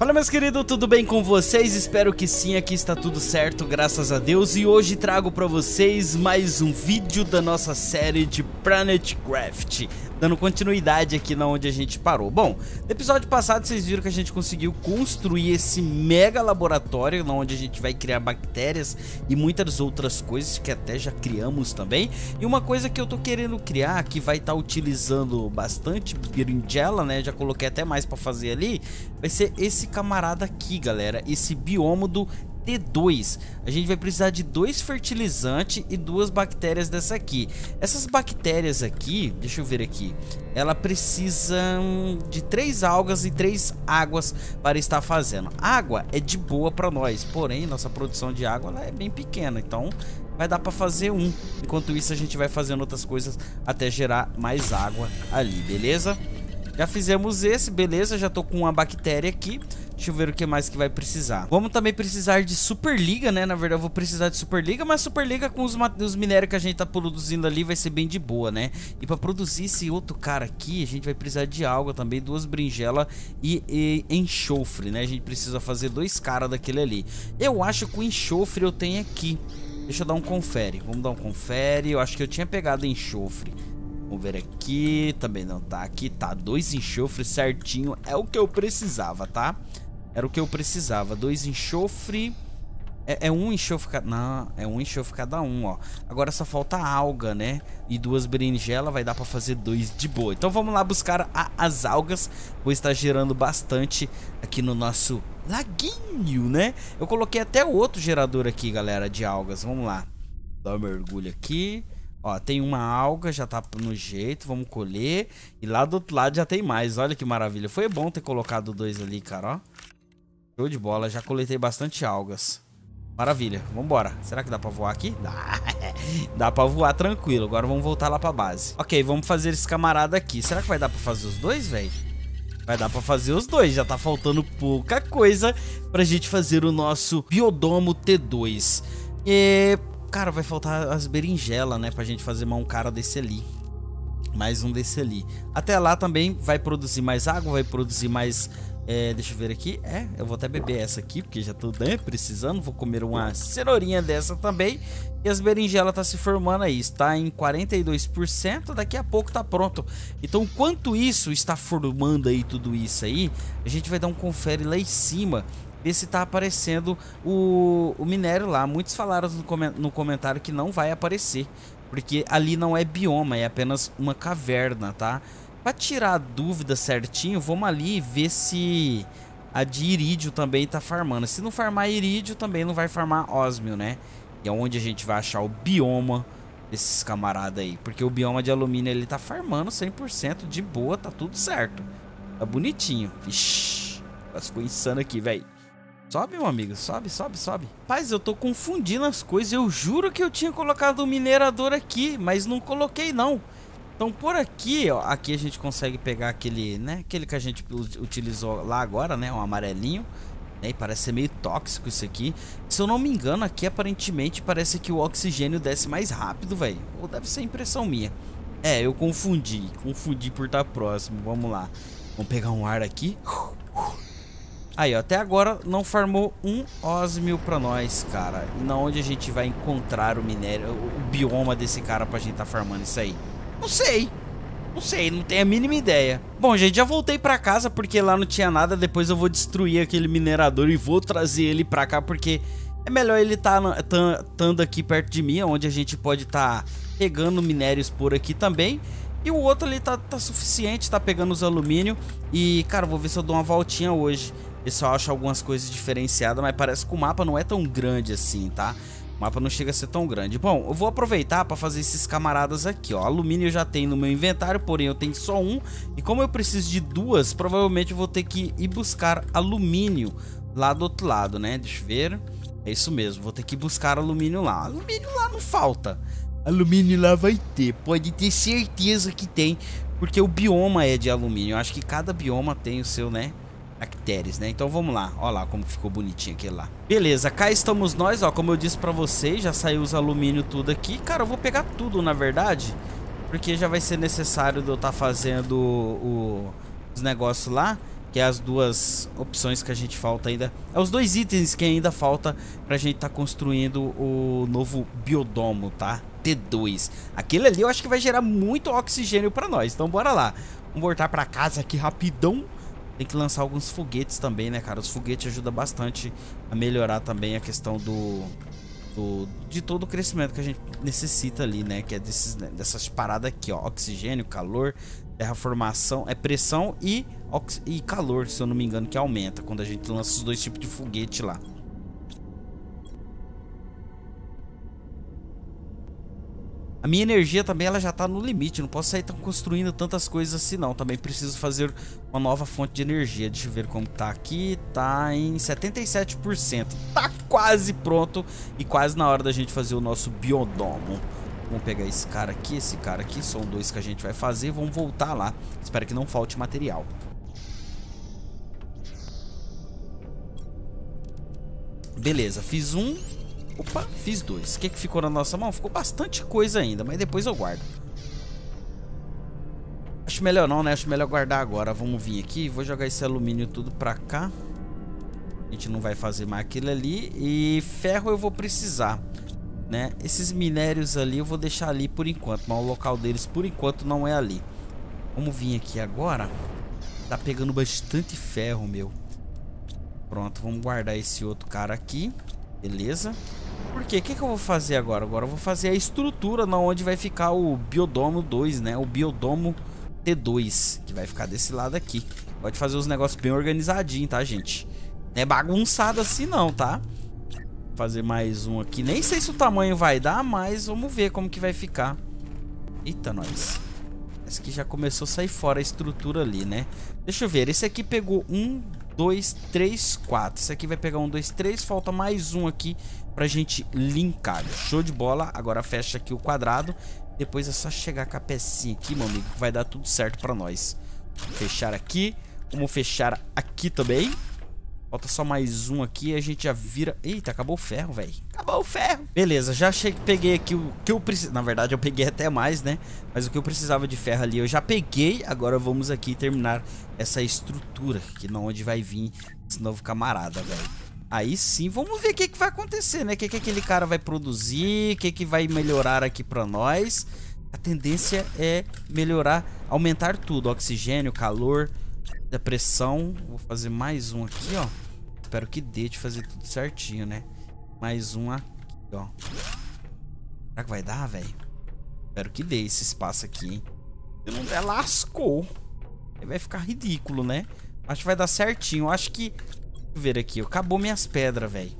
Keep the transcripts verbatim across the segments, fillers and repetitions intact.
Fala meus queridos, tudo bem com vocês? Espero que sim, aqui está tudo certo, graças a Deus. E hoje trago para vocês mais um vídeo da nossa série de Planet Crafter, dando continuidade aqui na onde a gente parou. Bom, no episódio passado vocês viram que a gente conseguiu construir esse mega laboratório, na onde a gente vai criar bactérias e muitas outras coisas que até já criamos também. E uma coisa que eu tô querendo criar, que vai estar tá utilizando bastante berinjela, né? Já coloquei até mais para fazer ali. Vai ser esse camarada aqui, galera, esse biodomo T dois. A gente vai precisar de dois fertilizantes e duas bactérias dessa aqui. Essas bactérias aqui, deixa eu ver aqui, ela precisa de três algas e três águas para estar fazendo. Água é de boa para nós, porém nossa produção de água ela é bem pequena, então vai dar para fazer um. Enquanto isso a gente vai fazendo outras coisas até gerar mais água ali, beleza? Já fizemos esse, beleza, já tô com uma bactéria aqui. Deixa eu ver o que mais que vai precisar. Vamos também precisar de Superliga, né? Na verdade eu vou precisar de Superliga, mas Superliga com os, os minérios que a gente tá produzindo ali vai ser bem de boa, né? E pra produzir esse outro cara aqui, a gente vai precisar de alga também, duas berinjelas e, e enxofre, né? A gente precisa fazer dois caras daquele ali. Eu acho que o enxofre eu tenho aqui. Deixa eu dar um confere. Vamos dar um confere. Eu acho que eu tinha pegado enxofre. Vamos ver aqui. Também não tá aqui. Tá, dois enxofres certinho. É o que eu precisava, tá? Era o que eu precisava, dois enxofre. É, é um enxofre cada... Não, é um enxofre cada um, ó. Agora só falta alga, né? E duas berinjelas, vai dar pra fazer dois de boa. Então vamos lá buscar a, as algas. Vou estar gerando bastante aqui no nosso laguinho, né? Eu coloquei até outro gerador aqui, galera, de algas. Vamos lá. Dá um mergulho aqui. Ó, tem uma alga, já tá no jeito. Vamos colher. E lá do outro lado já tem mais, olha que maravilha. Foi bom ter colocado dois ali, cara, ó. Show de bola, já coletei bastante algas. Maravilha, vambora. Será que dá pra voar aqui? Dá. Dá pra voar tranquilo, agora vamos voltar lá pra base. Ok, vamos fazer esse camarada aqui. Será que vai dar pra fazer os dois, velho? Vai dar pra fazer os dois, já tá faltando pouca coisa pra gente fazer o nosso biodomo T dois. E, cara, vai faltar as berinjelas, né? Pra gente fazer mais um cara desse ali. Mais um desse ali. Até lá também vai produzir mais água, vai produzir mais... É, deixa eu ver aqui, é, eu vou até beber essa aqui, porque já tô, né, precisando. Vou comer uma cenourinha dessa também. E as berinjelas tá se formando aí, está em quarenta e dois por cento, daqui a pouco tá pronto. Então, enquanto isso está formando aí tudo isso aí, a gente vai dar um confere lá em cima, ver se tá aparecendo o, o minério lá. Muitos falaram no, coment- no comentário que não vai aparecer, porque ali não é bioma, é apenas uma caverna, tá? Pra tirar a dúvida certinho, vamos ali ver se a de irídio também tá farmando. Se não farmar irídio, também não vai farmar ósmio, né? E é onde a gente vai achar o bioma desses camaradas aí. Porque o bioma de alumínio, ele tá farmando cem por cento de boa, tá tudo certo. Tá bonitinho. Vixi, ficou insano aqui, velho. Sobe, meu amigo, sobe, sobe, sobe. Rapaz, eu tô confundindo as coisas. Eu juro que eu tinha colocado o minerador aqui, mas não coloquei, não. Então por aqui, ó, aqui a gente consegue pegar aquele, né, aquele que a gente utilizou lá agora, né, um amarelinho, né, e parece ser meio tóxico isso aqui. Se eu não me engano, aqui aparentemente parece que o oxigênio desce mais rápido, velho, ou deve ser impressão minha. É, eu confundi, confundi por estar próximo, vamos lá, vamos pegar um ar aqui. Aí, ó, até agora não farmou um ósmio pra nós, cara, e na onde a gente vai encontrar o minério, o bioma desse cara pra gente tá farmando isso aí? Não sei, não sei, não tenho a mínima ideia. Bom, gente, já voltei pra casa porque lá não tinha nada. Depois eu vou destruir aquele minerador e vou trazer ele pra cá, porque é melhor ele tá estando aqui perto de mim, onde a gente pode tá pegando minérios por aqui também. E o outro ali tá, tá suficiente, tá pegando os alumínio. E, cara, vou ver se eu dou uma voltinha hoje. Eu só acho algumas coisas diferenciadas, mas parece que o mapa não é tão grande assim, tá? O mapa não chega a ser tão grande. Bom, eu vou aproveitar para fazer esses camaradas aqui, ó. Alumínio eu já tenho no meu inventário, porém eu tenho só um. E como eu preciso de duas, provavelmente eu vou ter que ir buscar alumínio lá do outro lado, né? Deixa eu ver. É isso mesmo, vou ter que buscar alumínio lá. Alumínio lá não falta. Alumínio lá vai ter, pode ter certeza que tem. Porque o bioma é de alumínio. Eu acho que cada bioma tem o seu, né? Bactérias, né? Então vamos lá. Olha lá como ficou bonitinho aquele lá. Beleza, cá estamos nós, ó. Como eu disse pra vocês, já saiu os alumínio tudo aqui. Cara, eu vou pegar tudo, na verdade, porque já vai ser necessário de eu estar tá fazendo o, o, os negócios lá. que é as duas opções que a gente falta ainda. É os dois itens que ainda falta pra gente tá construindo o novo biodomo, tá? T dois. Aquele ali eu acho que vai gerar muito oxigênio pra nós. Então bora lá. Vamos voltar pra casa aqui rapidão. Tem que lançar alguns foguetes também, né, cara? Os foguetes ajudam bastante a melhorar também a questão do... Do, de todo o crescimento que a gente necessita ali, né? Que é desses, né, dessas paradas aqui, ó. Oxigênio, calor, terraformação, é pressão e, ox e calor, se eu não me engano, que aumenta quando a gente lança os dois tipos de foguete lá. A minha energia também, ela já tá no limite. Não posso sair tão construindo tantas coisas assim, não. Também preciso fazer uma nova fonte de energia. Deixa eu ver como tá aqui. Tá em setenta e sete por cento. Tá quase pronto. E quase na hora da gente fazer o nosso biodomo. Vamos pegar esse cara aqui, esse cara aqui. São dois que a gente vai fazer. Vamos voltar lá. Espero que não falte material. Beleza, fiz um... Opa, fiz dois. O que que ficou na nossa mão? Ficou bastante coisa ainda, mas depois eu guardo. Acho melhor não, né? Acho melhor guardar agora. Vamos vir aqui. Vou jogar esse alumínio tudo pra cá. A gente não vai fazer mais aquilo ali. E ferro eu vou precisar, né? Esses minérios ali eu vou deixar ali por enquanto. Mas o local deles por enquanto não é ali. Vamos vir aqui agora. Tá pegando bastante ferro, meu. Pronto, vamos guardar esse outro cara aqui. Beleza. Por quê? O que que eu vou fazer agora? Agora eu vou fazer a estrutura na onde vai ficar o biodomo dois, né? O biodomo T dois, que vai ficar desse lado aqui. Pode fazer os negócios bem organizadinho, tá, gente? Não é bagunçado assim não, tá? Vou fazer mais um aqui. Nem sei se o tamanho vai dar, mas vamos ver como que vai ficar. Eita, nós. Esse aqui já começou a sair fora a estrutura ali, né? Deixa eu ver. Esse aqui pegou um... dois, três, quatro. Isso aqui vai pegar um, dois, três. Falta mais um aqui pra gente linkar. Show de bola. Agora fecha aqui o quadrado. Depois é só chegar com a pecinha aqui, meu amigo, que vai dar tudo certo pra nós. Fechar aqui. Vamos fechar aqui também. Falta só mais um aqui e a gente já vira... Eita, acabou o ferro, velho. Acabou o ferro. Beleza, já cheguei, peguei aqui o que eu preciso. Na verdade, eu peguei até mais, né? Mas o que eu precisava de ferro ali, eu já peguei. Agora vamos aqui terminar essa estrutura, que não onde vai vir esse novo camarada, velho. Aí sim, vamos ver o que que vai acontecer, né? O que que aquele cara vai produzir, o que que vai melhorar aqui pra nós. A tendência é melhorar, aumentar tudo. Oxigênio, calor... da pressão, vou fazer mais um aqui, ó. Espero que dê de fazer tudo certinho, né? Mais um aqui, ó. Será que vai dar, velho? Espero que dê esse espaço aqui, hein? Se não der, lascou. Aí vai ficar ridículo, né? Acho que vai dar certinho. Acho que... Deixa eu ver aqui, ó. Acabou minhas pedras, velho.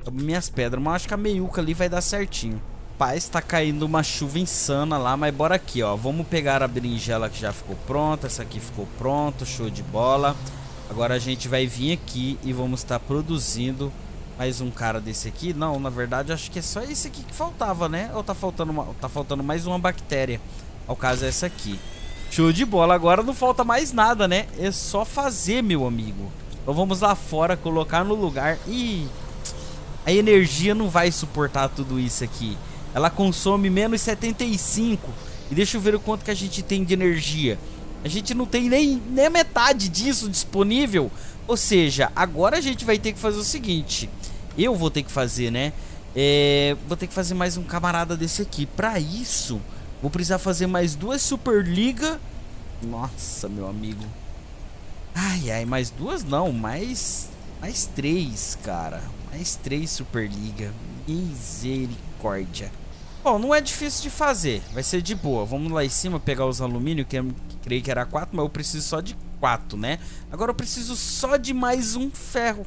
Acabou minhas pedras, mas acho que a meiuca ali vai dar certinho. Paz, tá caindo uma chuva insana lá, mas bora aqui, ó. Vamos pegar a berinjela que já ficou pronta. Essa aqui ficou pronta, show de bola. Agora a gente vai vir aqui e vamos estar produzindo mais um cara desse aqui. Não, na verdade, acho que é só esse aqui que faltava, né? Ou tá faltando, uma... tá faltando mais uma bactéria. Ao caso é essa aqui. Show de bola, agora não falta mais nada, né? É só fazer, meu amigo. Então vamos lá fora, colocar no lugar. Ih, a energia não vai suportar tudo isso aqui. Ela consome menos setenta e cinco. E deixa eu ver o quanto que a gente tem de energia. A gente não tem nem, nem metade disso disponível. Ou seja, agora a gente vai ter que fazer o seguinte. Eu vou ter que fazer, né? É, vou ter que fazer mais um camarada desse aqui. Pra isso, vou precisar fazer mais duas Superliga. Nossa, meu amigo. Ai, ai, mais duas não. Mais, mais três, cara. Mais três Superliga. Misericórdia. Bom, não é difícil de fazer, vai ser de boa. Vamos lá em cima pegar os alumínio, que eu creio que era quatro, mas eu preciso só de quatro, né? Agora eu preciso só de mais um ferro.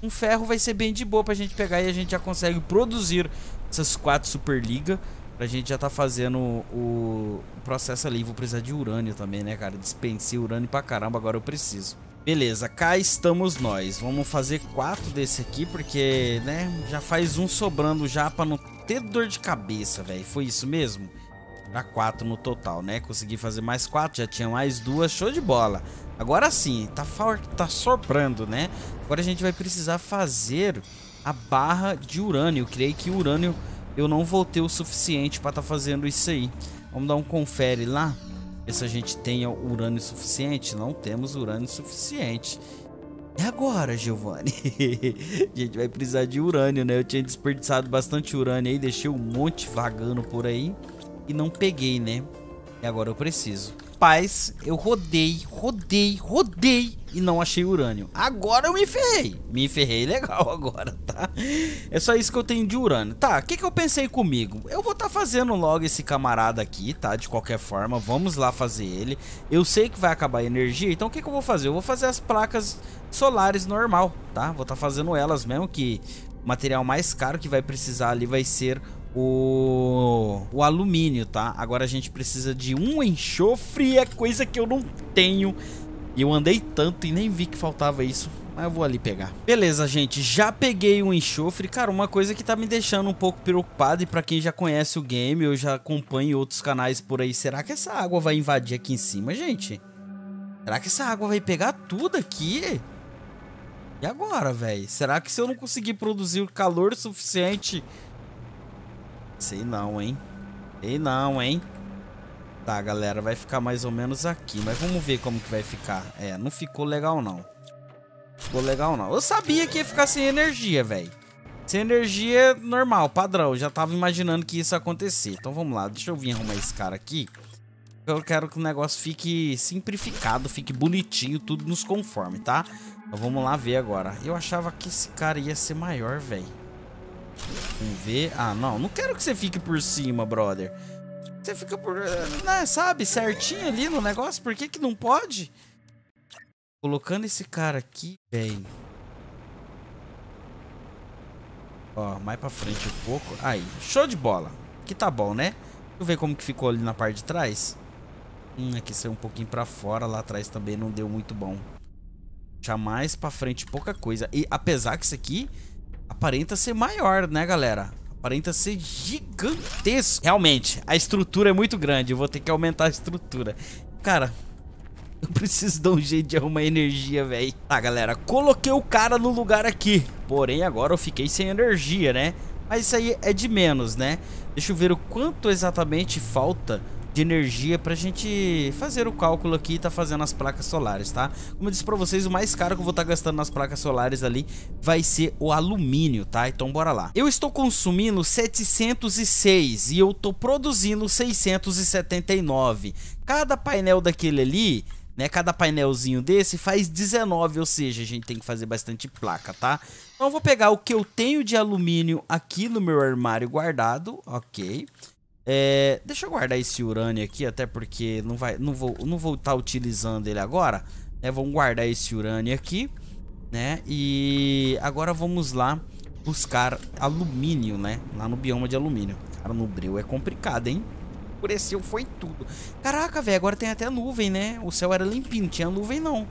Um ferro vai ser bem de boa pra gente pegar e a gente já consegue produzir essas quatro Superliga. Pra gente já tá fazendo o processo ali. Vou precisar de urânio também, né, cara? Dispensei urânio pra caramba, agora eu preciso. Beleza, cá estamos nós. Vamos fazer quatro desse aqui, porque, né, já faz um sobrando já pra não ter dor de cabeça, velho. Foi isso mesmo? Já quatro no total, né? Consegui fazer mais quatro, já tinha mais duas, show de bola. Agora sim, tá, tá sobrando, né? Agora a gente vai precisar fazer a barra de urânio. Eu creio que urânio eu não vou ter o suficiente pra tá fazendo isso aí. Vamos dar um confere lá. E se a gente tenha urânio suficiente? Não temos urânio suficiente. E agora, Giovanni? A gente vai precisar de urânio, né? Eu tinha desperdiçado bastante urânio aí, deixei um monte vagando por aí e não peguei, né? E agora eu preciso. Rapaz, eu rodei, rodei, rodei e não achei urânio. Agora eu me ferrei. Me ferrei legal agora, tá? É só isso que eu tenho de urânio. Tá, o que que eu pensei comigo? Eu vou tá fazendo logo esse camarada aqui, tá? De qualquer forma, vamos lá fazer ele. Eu sei que vai acabar a energia, então o que que eu vou fazer? Eu vou fazer as placas solares normal, tá? Vou tá fazendo elas mesmo, que o material mais caro que vai precisar ali vai ser... O, o alumínio, tá? Agora a gente precisa de um enxofre, é coisa que eu não tenho. E eu andei tanto e nem vi que faltava isso, mas eu vou ali pegar. Beleza, gente, já peguei um enxofre. Cara, uma coisa que tá me deixando um pouco preocupado, e pra quem já conhece o game, eu já acompanho outros canais por aí. Será que essa água vai invadir aqui em cima, gente? Será que essa água vai pegar tudo aqui? E agora, velho? Será que se eu não conseguir produzir o calor suficiente... Sei não, hein? Sei não, hein? Tá, galera, vai ficar mais ou menos aqui. Mas vamos ver como que vai ficar. É, não ficou legal, não. Ficou legal, não. Eu sabia que ia ficar sem energia, velho. Sem energia normal, padrão. Eu já tava imaginando que isso ia acontecer. Então vamos lá, deixa eu vir arrumar esse cara aqui. Eu quero que o negócio fique simplificado, fique bonitinho, tudo nos conforme, tá? Então vamos lá ver agora. Eu achava que esse cara ia ser maior, velho. Vamos ver. Ah, não. Não quero que você fique por cima, brother. Você fica por... Né, sabe? Certinho ali no negócio. Por que que não pode? Colocando esse cara aqui, velho. Ó, mais pra frente um pouco. Aí. Show de bola. Aqui tá bom, né? Deixa eu ver como que ficou ali na parte de trás. Hum, aqui saiu um pouquinho pra fora. Lá atrás também não deu muito bom. Já mais pra frente pouca coisa. E apesar que isso aqui... Aparenta ser maior, né, galera? Aparenta ser gigantesco. Realmente, a estrutura é muito grande. Eu vou ter que aumentar a estrutura. Cara, eu preciso dar um jeito de arrumar energia, velho. Tá, galera, coloquei o cara no lugar aqui. Porém, agora eu fiquei sem energia, né? Mas isso aí é de menos, né? Deixa eu ver o quanto exatamente falta de energia pra gente fazer o cálculo aqui e tá fazendo as placas solares, tá? Como eu disse pra vocês, o mais caro que eu vou estar tá gastando nas placas solares ali vai ser o alumínio, tá? Então bora lá. Eu estou consumindo setecentos e seis e eu tô produzindo seiscentos e setenta e nove. Cada painel daquele ali, né? Cada painelzinho desse faz dezenove, ou seja, a gente tem que fazer bastante placa, tá? Então eu vou pegar o que eu tenho de alumínio aqui no meu armário guardado, ok? É, deixa eu guardar esse urânio aqui, até porque não, vai, não vou estar não vou tá utilizando ele agora, né? Vamos guardar esse urânio aqui, né? E agora vamos lá buscar alumínio, né? Lá no bioma de alumínio. Cara, no breu é complicado, hein? Escureceu, foi tudo. Caraca, velho, agora tem até nuvem, né? O céu era limpinho, não tinha nuvem, não.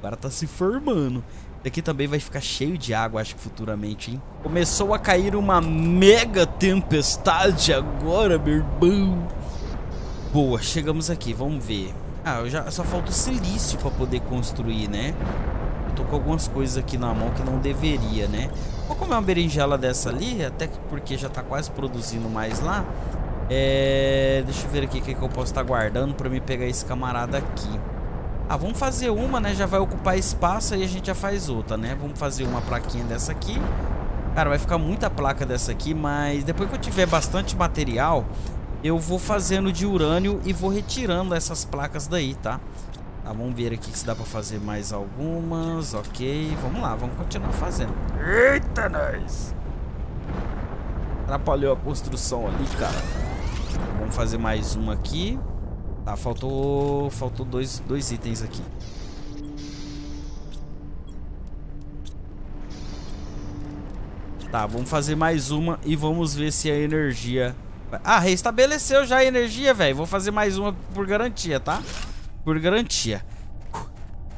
Agora tá se formando. Isso aqui também vai ficar cheio de água, acho que futuramente, hein? Começou a cair uma mega tempestade agora, meu irmão. Boa, chegamos aqui, vamos ver. Ah, eu já, só falta o silício pra poder construir, né? Eu tô com algumas coisas aqui na mão que não deveria, né? Vou comer uma berinjela dessa ali, até porque já tá quase produzindo mais lá. É... Deixa eu ver aqui o que, que eu posso estar guardando pra me pegar esse camarada aqui. Ah, vamos fazer uma, né? Já vai ocupar espaço e a gente já faz outra, né? Vamos fazer uma plaquinha dessa aqui. Cara, vai ficar muita placa dessa aqui, mas depois que eu tiver bastante material, eu vou fazendo de urânio e vou retirando essas placas daí, tá? Tá, vamos ver aqui se dá pra fazer mais algumas, ok? Vamos lá, vamos continuar fazendo. Eita, nós! Atrapalhou a construção ali, cara. Vamos fazer mais uma aqui. Tá, faltou, faltou dois, dois itens aqui. Tá, vamos fazer mais uma e vamos ver se a energia... Ah, restabeleceu já a energia, velho. Vou fazer mais uma por garantia, tá? Por garantia.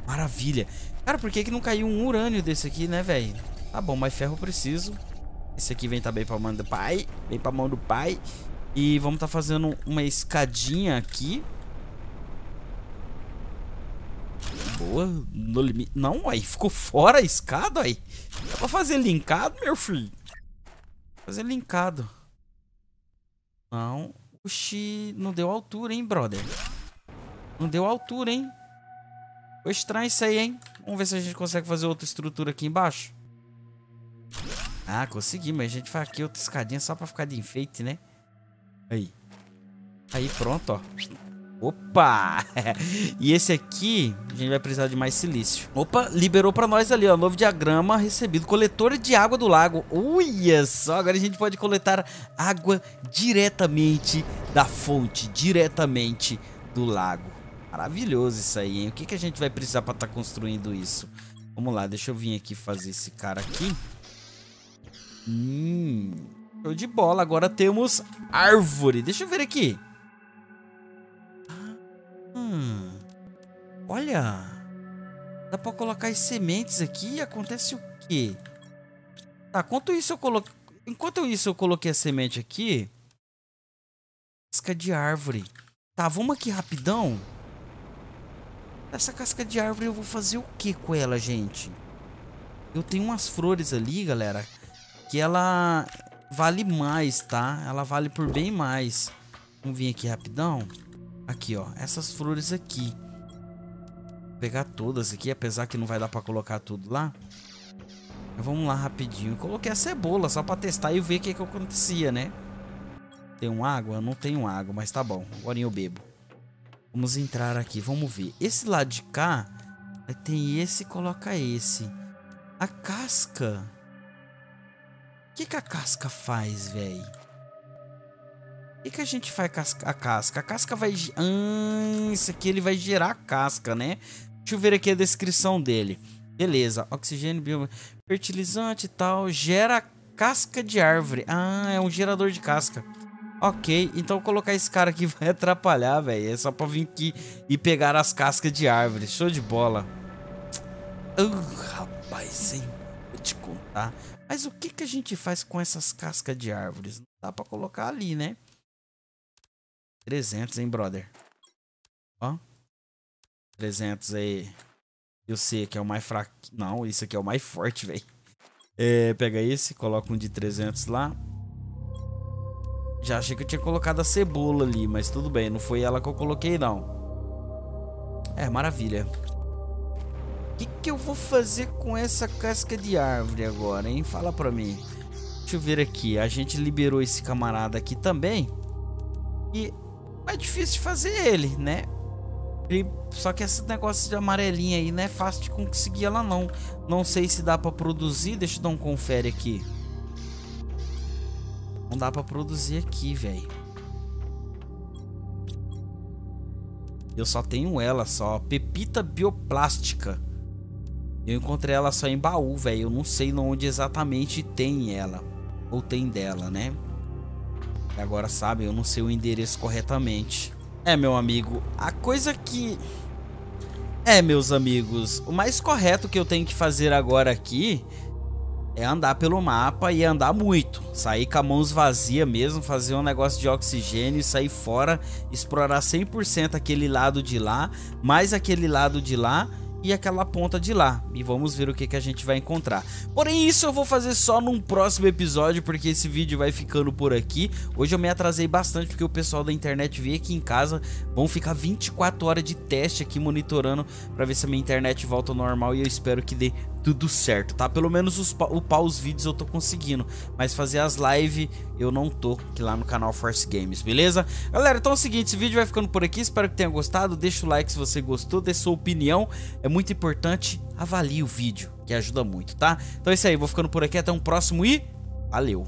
Maravilha. Cara, por que que não caiu um urânio desse aqui, né, velho? Tá bom, mais ferro eu preciso. Esse aqui vem também pra mão do pai. Vem pra mão do pai. E vamos tá fazendo uma escadinha aqui. Boa, no limite. Não, aí ficou fora a escada, aí. Dá pra fazer linkado, meu filho? Fazer linkado. Não. Oxi, não deu altura, hein, brother? Não deu altura, hein? Foi estranho isso aí, hein? Vamos ver se a gente consegue fazer outra estrutura aqui embaixo. Ah, consegui, mas a gente faz aqui outra escadinha só pra ficar de enfeite, né? Aí. Aí, pronto, ó. Opa! E esse aqui, a gente vai precisar de mais silício. Opa, liberou pra nós ali, ó. Novo diagrama recebido. Coletor de água do lago. Uia só, agora a gente pode coletar água diretamente da fonte. Diretamente do lago. Maravilhoso isso aí, hein? O que, que a gente vai precisar pra tá construindo isso? Vamos lá, deixa eu vir aqui fazer esse cara aqui. Hum... Show de bola, agora temos árvore. Deixa eu ver aqui. Hum, olha, dá pra colocar as sementes aqui e acontece o quê? Tá, enquanto isso eu coloquei, enquanto isso eu coloquei a semente aqui. Casca de árvore. Tá, vamos aqui rapidão. Essa casca de árvore eu vou fazer o que com ela, gente? Eu tenho umas flores ali, galera, que ela vale mais, tá? Ela vale por bem mais. Vamos vir aqui rapidão. Aqui, ó, essas flores aqui. Vou pegar todas aqui, apesar que não vai dar pra colocar tudo lá. Mas vamos lá rapidinho. Eu coloquei a cebola só pra testar e ver o que que acontecia, né? Tem água? Eu não tenho água, mas tá bom. Agora eu bebo. Vamos entrar aqui, vamos ver. Esse lado de cá, tem esse, coloca esse. A casca. O que que a casca faz, velho? O que, que a gente faz com a casca? A casca vai... Hum, isso aqui ele vai girar a casca, né? Deixa eu ver aqui a descrição dele. Beleza. Oxigênio, bio... fertilizante e tal. Gera casca de árvore. Ah, é um gerador de casca. Ok. Então colocar esse cara aqui vai atrapalhar, velho. É só pra vir aqui e pegar as cascas de árvore. Show de bola. Oh, rapaz, hein? Vou te contar. Mas o que, que a gente faz com essas cascas de árvores? Não dá pra colocar ali, né? trezentos, hein, brother? Ó. trezentos aí. Eu sei que é o mais fraco. Não, isso aqui é o mais forte, velho. É, pega esse, coloca um de trezentos lá. Já achei que eu tinha colocado a cebola ali, mas tudo bem. Não foi ela que eu coloquei, não. É, maravilha. O que que eu vou fazer com essa casca de árvore agora, hein? Fala pra mim. Deixa eu ver aqui. A gente liberou esse camarada aqui também. E... é difícil de fazer ele, né? E, só que esse negócio de amarelinha aí não é fácil de conseguir ela, não. Não sei se dá pra produzir. Deixa eu dar um confere aqui. Não dá pra produzir aqui, velho. Eu só tenho ela só. Pepita bioplástica. Eu encontrei ela só em baú, velho. Eu não sei onde exatamente tem ela. Ou tem dela, né? Agora, sabe, eu não sei o endereço corretamente. É, meu amigo, a coisa que... É, meus amigos, o mais correto que eu tenho que fazer agora aqui é andar pelo mapa e andar muito. Sair com a mão vazia mesmo, fazer um negócio de oxigênio e sair fora. Explorar cem por cento aquele lado de lá, mais aquele lado de lá e aquela ponta de lá. E vamos ver o que que a gente vai encontrar. Porém, isso eu vou fazer só num próximo episódio, porque esse vídeo vai ficando por aqui. Hoje eu me atrasei bastante, porque o pessoal da internet veio aqui em casa. Vão ficar vinte e quatro horas de teste aqui, monitorando, pra ver se a minha internet volta ao normal. E eu espero que dê tudo certo, tá? Pelo menos os, upar os vídeos eu tô conseguindo, mas fazer as lives eu não tô, que lá no canal Force Games, beleza? Galera, então é o seguinte, esse vídeo vai ficando por aqui, espero que tenha gostado. Deixa o like se você gostou, dê sua opinião, é muito importante. Avalie o vídeo, que ajuda muito, tá? Então é isso aí, vou ficando por aqui, até um próximo e valeu!